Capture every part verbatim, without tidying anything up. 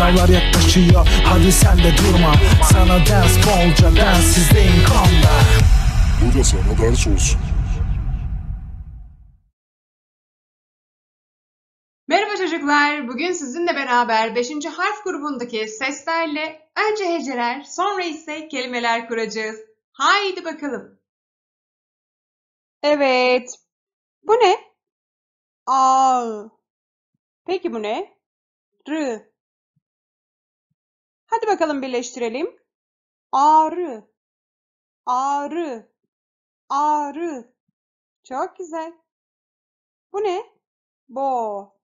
Sınavlar yaklaşıyor, hadi sen de durma. Sana ders bolca, derssizde inkomda. Bu da sana ders olsun. Merhaba çocuklar, bugün sizinle beraber beşinci harf grubundaki seslerle önce heceler, sonra ise kelimeler kuracağız. Haydi bakalım. Evet, bu ne? Al. Peki bu ne? R. Hadi bakalım birleştirelim. Ağrı, ağrı, ağrı. Çok güzel. Bu ne? Bo.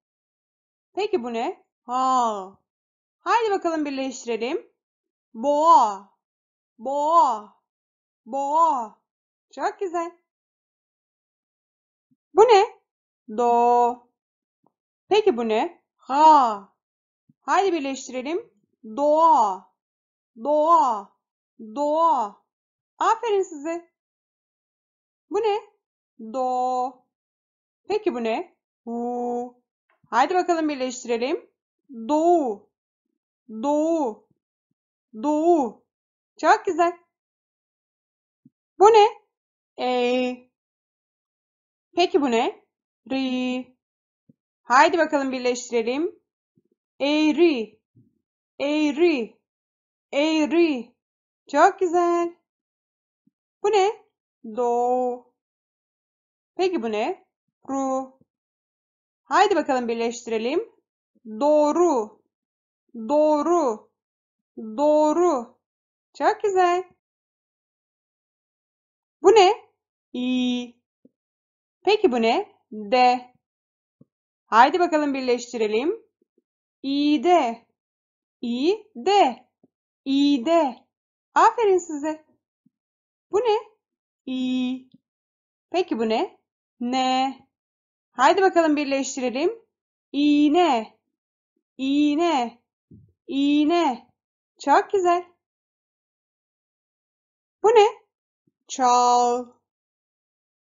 Peki bu ne? Ha. Haydi bakalım birleştirelim. Boğa, boğa, boğa. Çok güzel. Bu ne? Do. Peki bu ne? Ha. Haydi birleştirelim. Doğa, doğa, doğa. Aferin size. Bu ne? Do. Peki bu ne? U. Haydi bakalım birleştirelim. Doğu, doğu, doğu. Çok güzel. Bu ne? E. Peki bu ne? Ri. Haydi bakalım birleştirelim. Eğri, eğri, eğri. Çok güzel. Bu ne? Do. Peki bu ne? Ru. Haydi bakalım birleştirelim. Doğru, doğru, doğru. Çok güzel. Bu ne? İ. Peki bu ne? De. Haydi bakalım birleştirelim. İde, İde, İde. Aferin size. Bu ne? İ. Peki bu ne? Ne. Haydi bakalım birleştirelim. İğne, iğne, iğne. Çok güzel. Bu ne? Çal.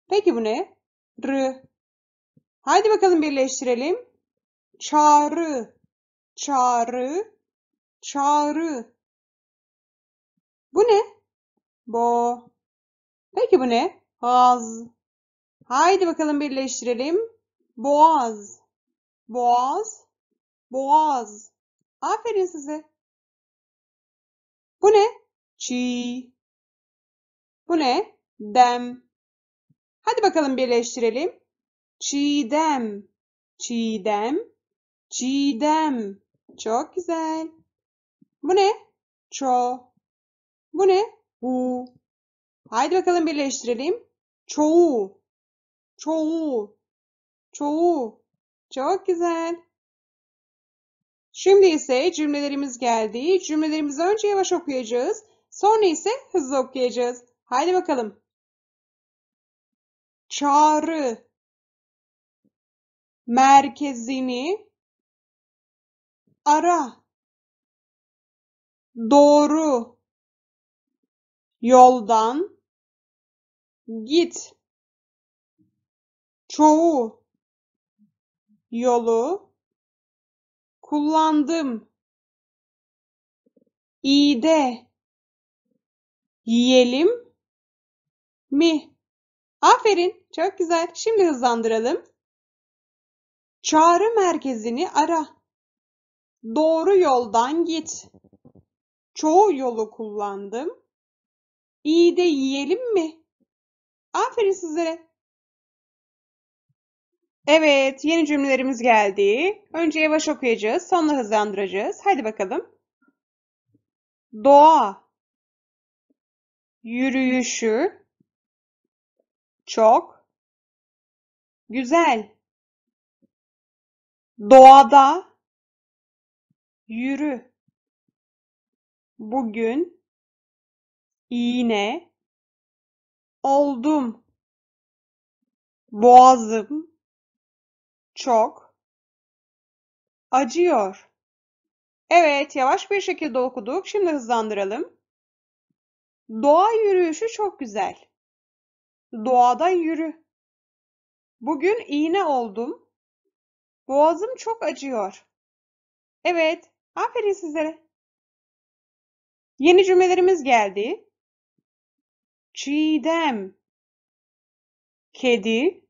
Peki bu ne? R. Haydi bakalım birleştirelim. Çağrı, çağrı, çağrı. Bu ne? Bo. Peki bu ne? Boğaz. Haydi bakalım birleştirelim. Boğaz, boğaz, boğaz. Aferin size. Bu ne? Çi. Bu ne? Dem. Hadi bakalım birleştirelim. Çiğdem, çiğdem, çiğdem. Çok güzel. Bu ne? Ço. Bu ne? U. Haydi bakalım birleştirelim. Çoğu, çoğu, çoğu. Çok güzel. Şimdi ise cümlelerimiz geldi. Cümlelerimizi önce yavaş okuyacağız. Sonra ise hızlı okuyacağız. Haydi bakalım. Çağrı, merkezini ara. Doğru yoldan git. Çoğu yolu kullandım. İyi de yiyelim mi? Aferin. Çok güzel. Şimdi hızlandıralım. Çağrı merkezini ara. Doğru yoldan git. Çoğu yolu kullandım. İyi de yiyelim mi? Aferin sizlere. Evet, yeni cümlelerimiz geldi. Önce yavaş okuyacağız, sonra hızlandıracağız. Hadi bakalım. Doğa yürüyüşü çok güzel. Doğada yürü. Bugün iğne oldum. Boğazım çok acıyor. Evet, yavaş bir şekilde okuduk. Şimdi hızlandıralım. Doğa yürüyüşü çok güzel. Doğada yürü. Bugün iğne oldum. Boğazım çok acıyor. Evet, Aferin sizlere. Yeni cümlelerimiz geldi. Çiğdem, kedi,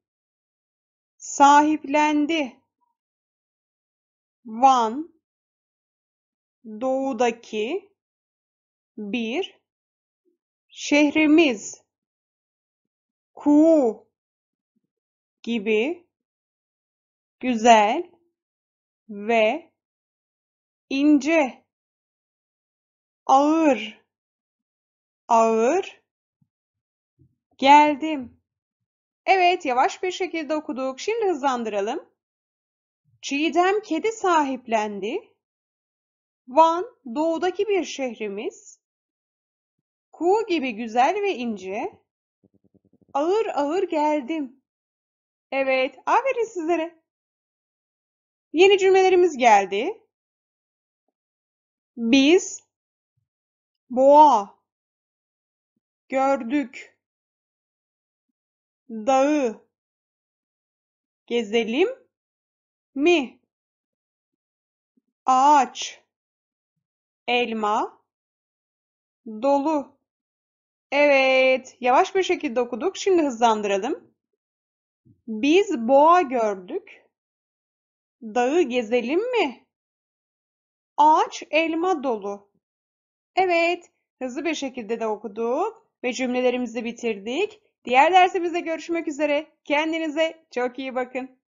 sahiplendi. Van, doğudaki, bir, şehrimiz, kuğu gibi, güzel ve ince, ağır, ağır, geldim. Evet, yavaş bir şekilde okuduk. Şimdi hızlandıralım. Çiğdem kedi sahiplendi. Van doğudaki bir şehrimiz. Kuğu gibi güzel ve ince. Ağır ağır geldim. Evet, aferin sizlere. Yeni cümlelerimiz geldi. Biz boğa gördük. Dağı gezelim mi? Ağaç, elma, dolu. Evet, yavaş bir şekilde okuduk. Şimdi hızlandıralım. Biz boğa gördük. Dağı gezelim mi? Ağaç, elma dolu. Evet, hızlı bir şekilde de okuduk ve cümlelerimizi bitirdik. Diğer dersimizde görüşmek üzere. Kendinize çok iyi bakın.